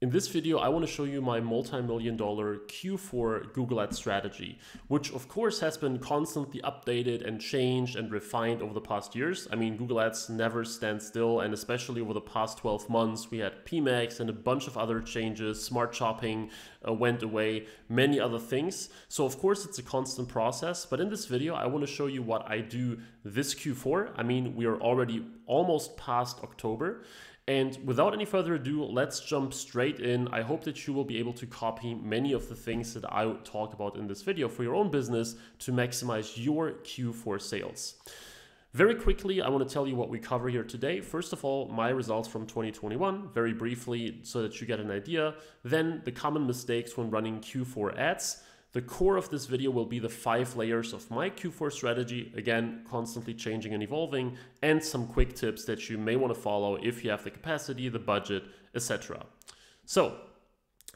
In this video, I want to show you my multi-million-dollar Q4 Google Ads strategy, which of course has been constantly updated and changed and refined over the past years. I mean, Google Ads never stands still, and especially over the past 12 months, we had PMAX and a bunch of other changes. Smart shopping went away, many other things. So of course, it's a constant process. But in this video, I want to show you what I do this Q4. I mean, we are already almost past October. And without any further ado, let's jump straight in. I hope that you will be able to copy many of the things that I talk about in this video for your own business to maximize your Q4 sales. Very quickly, I want to tell you what we cover here today. First of all, my results from 2021, very briefly, so that you get an idea. Then the common mistakes when running Q4 ads. The core of this video will be the 5 layers of my Q4 strategy, again, constantly changing and evolving, and some quick tips that you may want to follow if you have the capacity, the budget, etc. So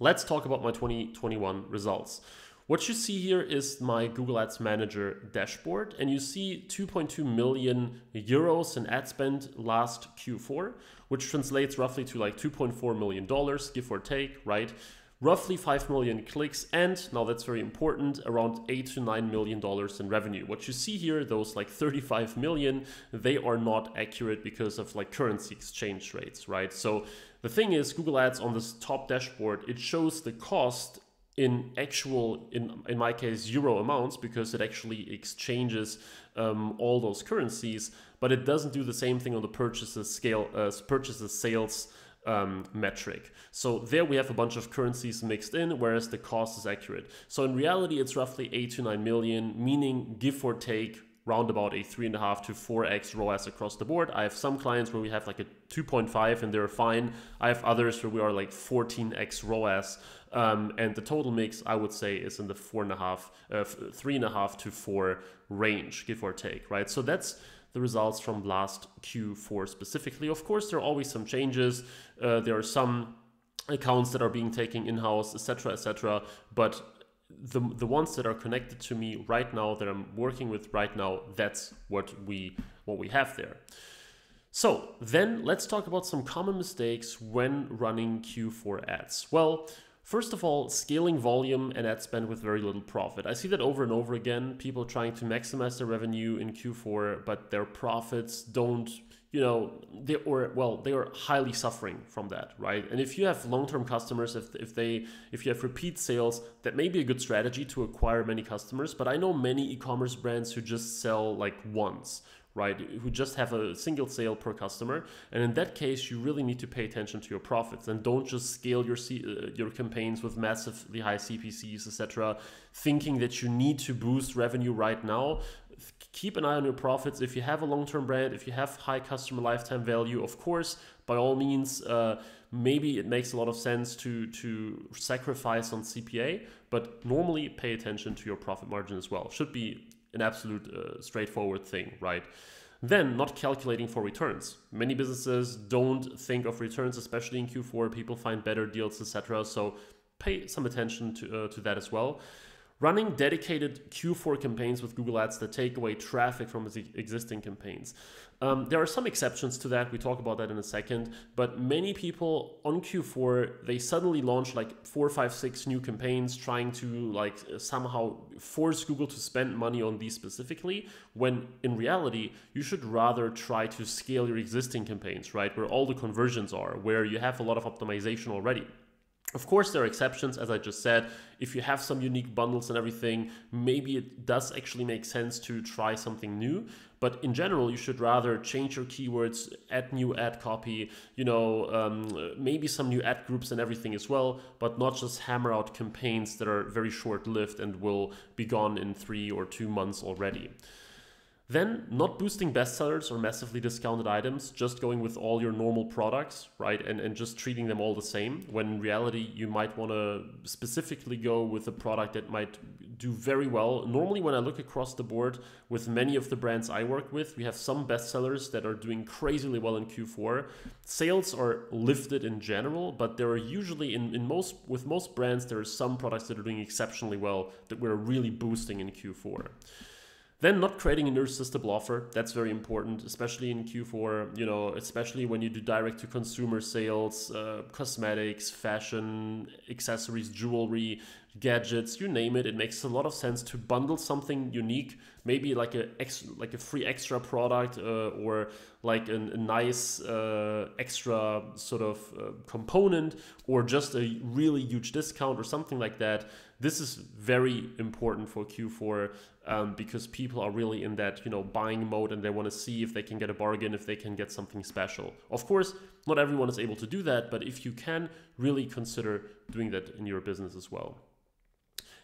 let's talk about my 2021 results. What you see here is my Google Ads Manager dashboard, and you see 2.2 million euros in ad spend last Q4, which translates roughly to like $2.4 million, give or take, right? Roughly 5 million clicks, and now that's very important, around $8 to $9 million in revenue. What you see here, those like 35 million, they are not accurate because of like currency exchange rates, right? So the thing is, Google Ads on this top dashboard, it shows the cost in actual, in my case, euro amounts, because it actually exchanges all those currencies, but it doesn't do the same thing on the purchases scale, purchases sales metric. So there we have a bunch of currencies mixed in, whereas the cost is accurate. So in reality, it's roughly 8 to 9 million, meaning give or take round about a 3.5 to 4x ROAS across the board. I have some clients where we have like a 2.5 and they're fine. I have others where we are like 14x ROAS, and the total mix I would say is in the 3.5 to 4 range, give or take, right? So that's the results from last Q4 specifically. Of course, there are always some changes. There are some accounts that are being taken in-house, etc., etc. But the ones that are connected to me right now, that I'm working with right now, that's what we have there. So then let's talk about some common mistakes when running Q4 ads. Well, first of all, scaling volume and ad spend with very little profit. I see that over and over again, people trying to maximize their revenue in Q4, but their profits don't, you know, they are highly suffering from that, right? And if you have long-term customers, if you have repeat sales, that may be a good strategy to acquire many customers, but I know many e-commerce brands who just sell like once, right, who just have a single sale per customer, and in that case you really need to pay attention to your profits and don't just scale your campaigns with massively high CPCs, etc., thinking that you need to boost revenue right now. Keep an eye on your profits. If you have a long-term brand, if you have high customer lifetime value, of course, by all means, maybe it makes a lot of sense to sacrifice on CPA, but normally pay attention to your profit margin as well. Should be an absolute straightforward thing, right? Then not calculating for returns. Many businesses don't think of returns, especially in Q4. People find better deals, etc. So pay some attention to that as well. Running dedicated Q4 campaigns with Google Ads that take away traffic from existing campaigns. There are some exceptions to that. We talk about that in a second. But many people on Q4, they suddenly launch like 4, 5, 6 new campaigns, trying to like somehow force Google to spend money on these specifically, when in reality, you should rather try to scale your existing campaigns, right? Where all the conversions are, where you have a lot of optimization already. Of course, there are exceptions, as I just said. If you have some unique bundles and everything, maybe it does actually make sense to try something new. But in general, you should rather change your keywords, add new ad copy, you know, maybe some new ad groups and everything as well, but not just hammer out campaigns that are very short-lived and will be gone in 3 or 2 months already. Then not boosting bestsellers or massively discounted items, just going with all your normal products, right? And just treating them all the same, when in reality, you might want to specifically go with a product that might do very well. Normally, when I look across the board with many of the brands I work with, we have some bestsellers that are doing crazily well in Q4. Sales are lifted in general, but there are usually, with most brands, there are some products that are doing exceptionally well that we're really boosting in Q4. Then not creating an irresistible offer. That's very important, especially in Q4, you know, especially when you do direct to consumer sales, cosmetics, fashion, accessories, jewelry, gadgets, you name it. It makes a lot of sense to bundle something unique, maybe like a free extra product or like a nice extra sort of component, or just a really huge discount or something like that. This is very important for Q4 because people are really in that, you know, buying mode, and they want to see if they can get a bargain, if they can get something special. Of course, not everyone is able to do that, but if you can, really consider doing that in your business as well.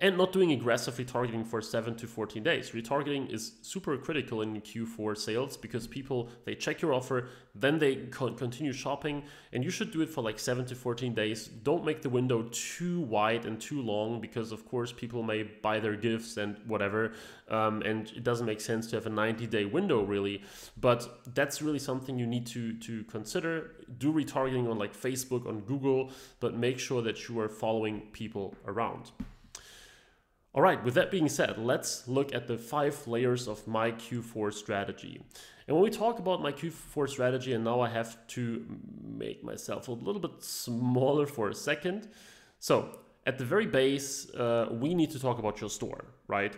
And not doing aggressive retargeting for 7 to 14 days. Retargeting is super critical in Q4 sales because people, they check your offer, then they continue shopping, and you should do it for like 7 to 14 days. Don't make the window too wide and too long because, of course, people may buy their gifts and whatever, and it doesn't make sense to have a 90-day window really, but that's really something you need to consider. Do retargeting on like Facebook, on Google, but make sure that you are following people around. All right, with that being said, let's look at the 5 layers of my Q4 strategy. And when we talk about my Q4 strategy, and now I have to make myself a little bit smaller for a second. So at the very base, we need to talk about your store, right?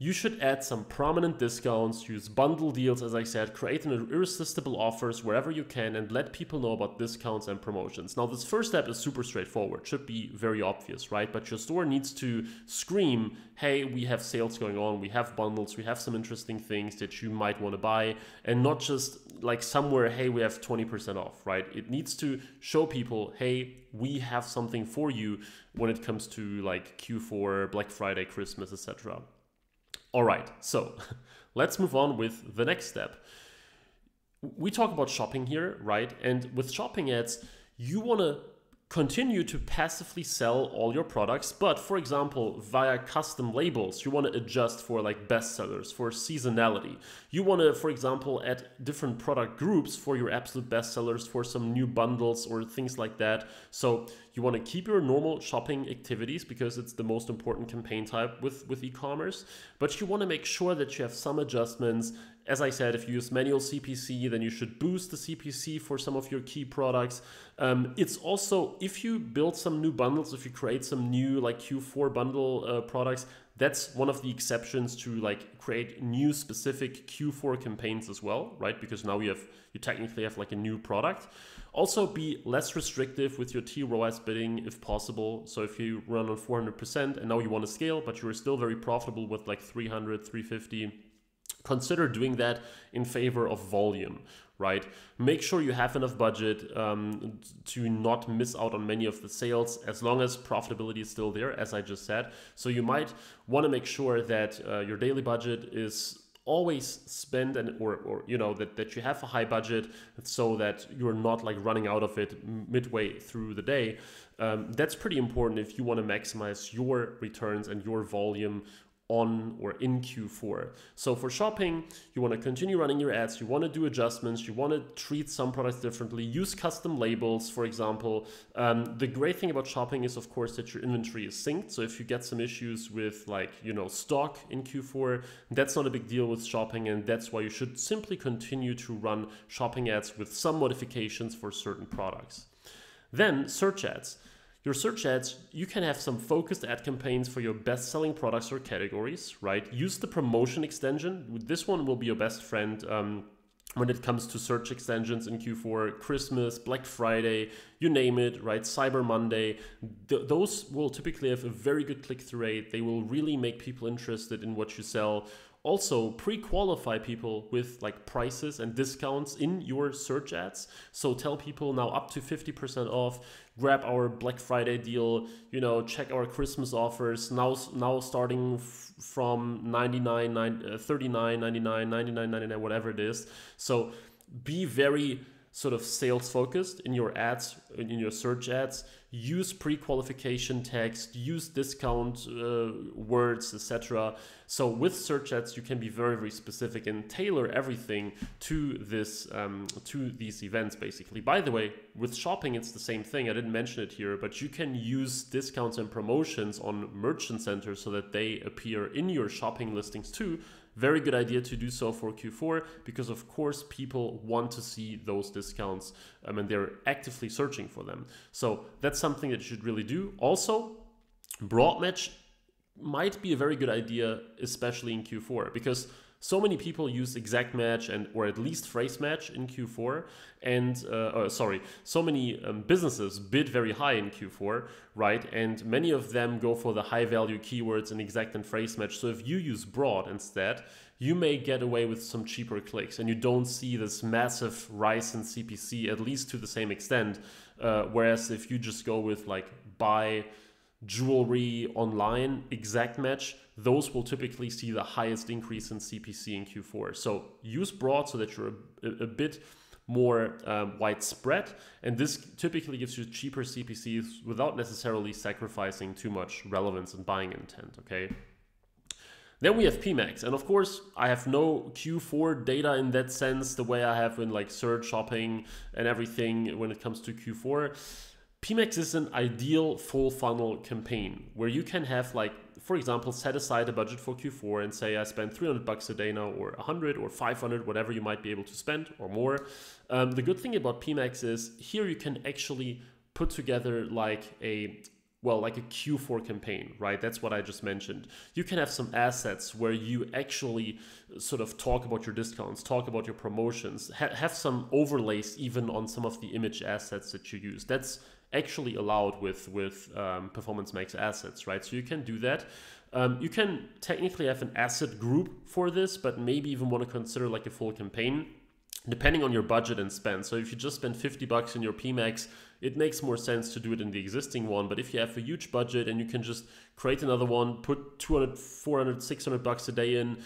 You should add some prominent discounts, use bundle deals, as I said, create an irresistible offers wherever you can, and let people know about discounts and promotions. Now, this first step is super straightforward, should be very obvious, right? But your store needs to scream, hey, we have sales going on, we have bundles, we have some interesting things that you might want to buy, and not just like somewhere, hey, we have 20% off, right? It needs to show people, hey, we have something for you when it comes to like Q4, Black Friday, Christmas, etc. All right, so let's move on with the next step. We talk about shopping here, right? And with shopping ads, you want to continue to passively sell all your products, but for example, via custom labels, you want to adjust for like bestsellers, for seasonality. You want to, for example, add different product groups for your absolute bestsellers, for some new bundles or things like that. So you want to keep your normal shopping activities because it's the most important campaign type with e-commerce, but you want to make sure that you have some adjustments. As I said, if you use manual CPC, then you should boost the CPC for some of your key products. It's also, if you build some new bundles, if you create some new like Q4 bundle products, that's one of the exceptions to like create new specific Q4 campaigns as well, right? Because now you technically have like a new product. Also be less restrictive with your TROAS bidding if possible. So if you run on 400% and now you want to scale, but you're still very profitable with like 300, 350, consider doing that in favor of volume, right? Make sure you have enough budget to not miss out on many of the sales, as long as profitability is still there, as I just said. So you might want to make sure that your daily budget is always spent, and or you know that you have a high budget so that you're not like running out of it midway through the day. That's pretty important if you want to maximize your returns and your volume on or in Q4. So for shopping, you want to continue running your ads, you want to do adjustments, you want to treat some products differently, use custom labels, for example. The great thing about shopping is, of course, that your inventory is synced. So if you get some issues with like, you know, stock in Q4, that's not a big deal with shopping, and that's why you should simply continue to run shopping ads with some modifications for certain products. Then search ads. Your search ads, you can have some focused ad campaigns for your best-selling products or categories, right? Use the promotion extension. This one will be your best friend when it comes to search extensions in Q4, Christmas, Black Friday, you name it, right? Cyber Monday. Those will typically have a very good click-through rate. They will really make people interested in what you sell. Also, pre-qualify people with like prices and discounts in your search ads. So tell people now up to 50% off, grab our Black Friday deal, you know, check our Christmas offers, now starting from 39, 99, 99, 99, whatever it is. So be very sort of sales focused in your ads, in your search ads. Use pre-qualification text, use discount words, etc. So with search ads, you can be very, very specific and tailor everything to this to these events, basically. By the way, with shopping, it's the same thing. I didn't mention it here, but you can use discounts and promotions on merchant centers so that they appear in your shopping listings too. Very good idea to do so for Q4 because, of course, people want to see those discounts and they're actively searching for them. So that's something that you should really do. Also, broad match might be a very good idea, especially in Q4, because so many people use exact match and or at least phrase match in Q4, and so many businesses bid very high in Q4, right? And many of them go for the high value keywords in exact and phrase match. So if you use broad instead, you may get away with some cheaper clicks and you don't see this massive rise in CPC, at least to the same extent. Whereas if you just go with like buy jewelry online exact match, those will typically see the highest increase in CPC in Q4. So use broad so that you're a bit more widespread, and this typically gives you cheaper CPCs without necessarily sacrificing too much relevance and buying intent. Okay, then we have PMAX, and of course I have no Q4 data in that sense the way I have in like search, shopping and everything when it comes to Q4. PMAX is an ideal full funnel campaign where you can have, like, for example, set aside a budget for Q4 and say I spend $300 a day now, or 100 or 500, whatever you might be able to spend, or more. The good thing about PMAX is here you can actually put together like a, well, like a Q4 campaign, right? That's what I just mentioned. You can have some assets where you actually sort of talk about your discounts, talk about your promotions, have some overlays even on some of the image assets that you use. That's actually allowed with Performance Max assets, right? So you can do that. You can technically have an asset group for this, but maybe even want to consider like a full campaign depending on your budget and spend. So if you just spend $50 in your PMAX, it makes more sense to do it in the existing one. But if you have a huge budget and you can just create another one, put 200, 400, $600 a day in,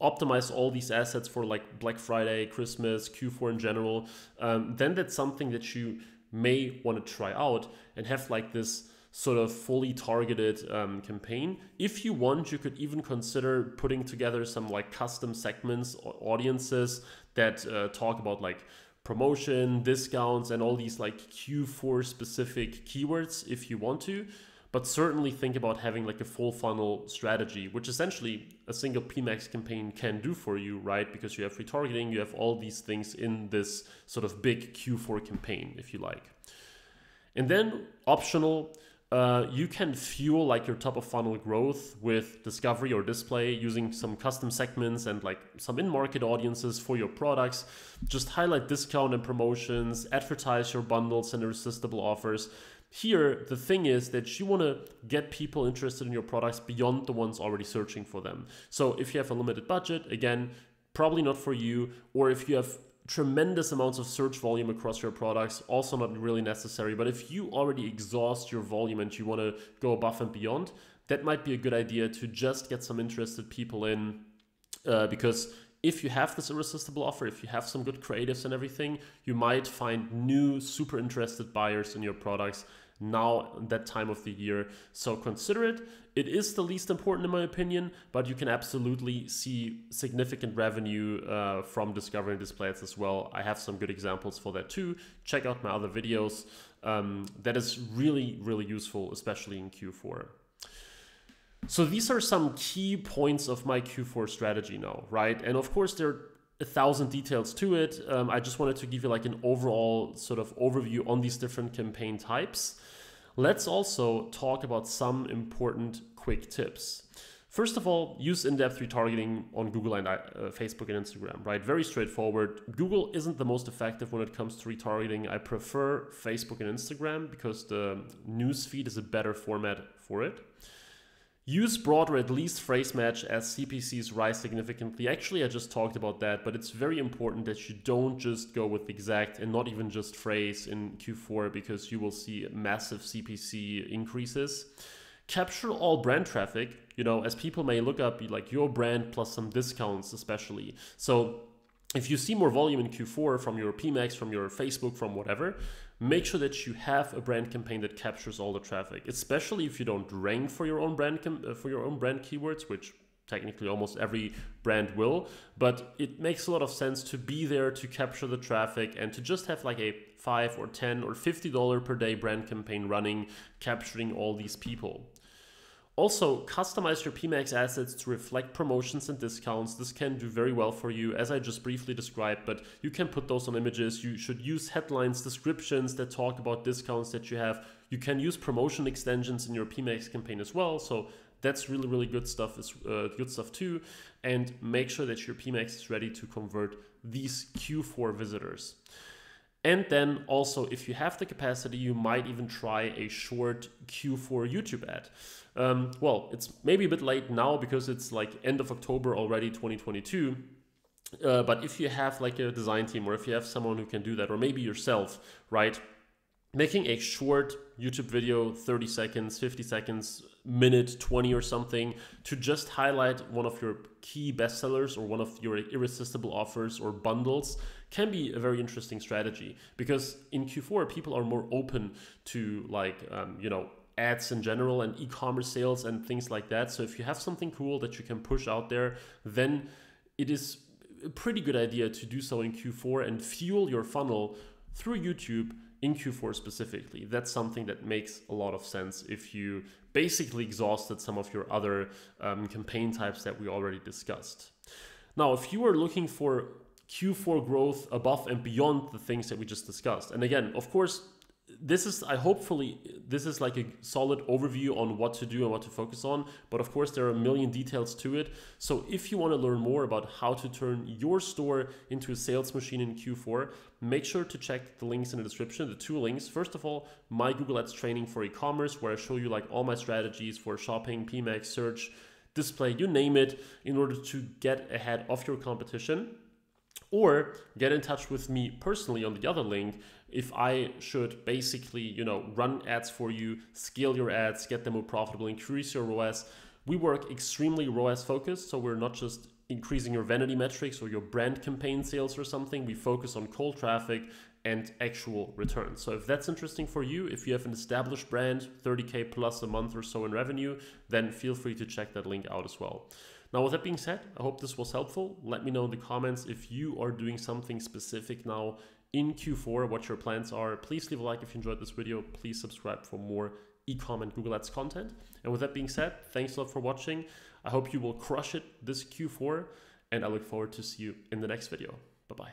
optimize all these assets for like Black Friday, Christmas, Q4 in general, then that's something that you may want to try out and have like this sort of fully targeted campaign. If you want, you could even consider putting together some like custom segments or audiences that talk about like promotion, discounts, and all these like Q4 specific keywords if you want to. But certainly think about having like a full funnel strategy, which essentially a single PMAX campaign can do for you, right? Because you have retargeting, you have all these things in this sort of big Q4 campaign, if you like. And then optional, you can fuel like your top of funnel growth with discovery or display using some custom segments and like some in-market audiences for your products. Just highlight discount and promotions, advertise your bundles and irresistible offers. Here, the thing is that you want to get people interested in your products beyond the ones already searching for them. So if you have a limited budget, again, probably not for you, or if you have tremendous amounts of search volume across your products, also not really necessary. But if you already exhaust your volume and you want to go above and beyond, that might be a good idea to just get some interested people in, because if you have this irresistible offer, if you have some good creatives and everything, you might find new super interested buyers in your products now that time of the year. So consider it. It is the least important in my opinion, but you can absolutely see significant revenue from discovery and display ads as well. I have some good examples for that too. Check out my other videos. That is really, really useful, especially in Q4. So these are some key points of my Q4 strategy now, right? And of course, there are 1,000 details to it. I just wanted to give you like an overall sort of overview on these different campaign types. Let's also talk about some important quick tips. First of all, use in-depth retargeting on Google and Facebook and Instagram, right? Very straightforward. Google isn't the most effective when it comes to retargeting. I prefer Facebook and Instagram because the newsfeed is a better format for it. Use broad or at least phrase match as CPCs rise significantly. Actually, I just talked about that, but it's very important that you don't just go with exact and not even just phrase in Q4, because you will see massive CPC increases. Capture all brand traffic, you know, as people may look up like your brand plus some discounts especially. So if you see more volume in Q4 from your PMAX, from your Facebook, from whatever, make sure that you have a brand campaign that captures all the traffic, especially if you don't rank for your own brand keywords, which technically almost every brand will. But it makes a lot of sense to be there to capture the traffic and to just have like a $5 or $10 or $50 per day brand campaign running, capturing all these people. Also, customize your PMAX assets to reflect promotions and discounts. This can do very well for you, as I just briefly described, but you can put those on images. You should use headlines, descriptions that talk about discounts that you have. You can use promotion extensions in your PMAX campaign as well. So that's really, really good stuff, too. And make sure that your PMAX is ready to convert these Q4 visitors. And then also, if you have the capacity, you might even try a short Q4 YouTube ad. Well, it's maybe a bit late now because it's like end of October already, 2022. But if you have like a design team, or if you have someone who can do that, or maybe yourself, right? Making a short YouTube video, 30 seconds, 50 seconds, minute 20 or something, to just highlight one of your key bestsellers or one of your irresistible offers or bundles can be a very interesting strategy, because in Q4 people are more open to like, you know, ads in general and e-commerce sales and things like that. So if you have something cool that you can push out there, then it is a pretty good idea to do so in Q4 and fuel your funnel through YouTube in Q4 specifically. That's something that makes a lot of sense if you basically exhausted some of your other campaign types that we already discussed. Now, if you are looking for Q4 growth above and beyond the things that we just discussed, and again, of course, this is, hopefully this is like a solid overview on what to do and what to focus on, but of course there are a million details to it. So if you want to learn more about how to turn your store into a sales machine in Q4, make sure to check the links in the description, the two links. First of all, my Google Ads training for e-commerce, where I show you like all my strategies for shopping, PMAX, search, display, you name it, in order to get ahead of your competition. Or get in touch with me personally on the other link if I should basically, you know, run ads for you, scale your ads, get them more profitable, increase your ROAS. We work extremely ROAS focused, so we're not just increasing your vanity metrics or your brand campaign sales or something. We focus on cold traffic and actual returns. So if that's interesting for you, if you have an established brand, 30K plus a month or so in revenue, then feel free to check that link out as well. Now, with that being said, I hope this was helpful. Let me know in the comments if you are doing something specific now in Q4, what your plans are. Please leave a like if you enjoyed this video. Please subscribe for more e-com and Google Ads content. And with that being said, thanks a lot for watching. I hope you will crush it this Q4, and I look forward to see you in the next video. Bye-bye.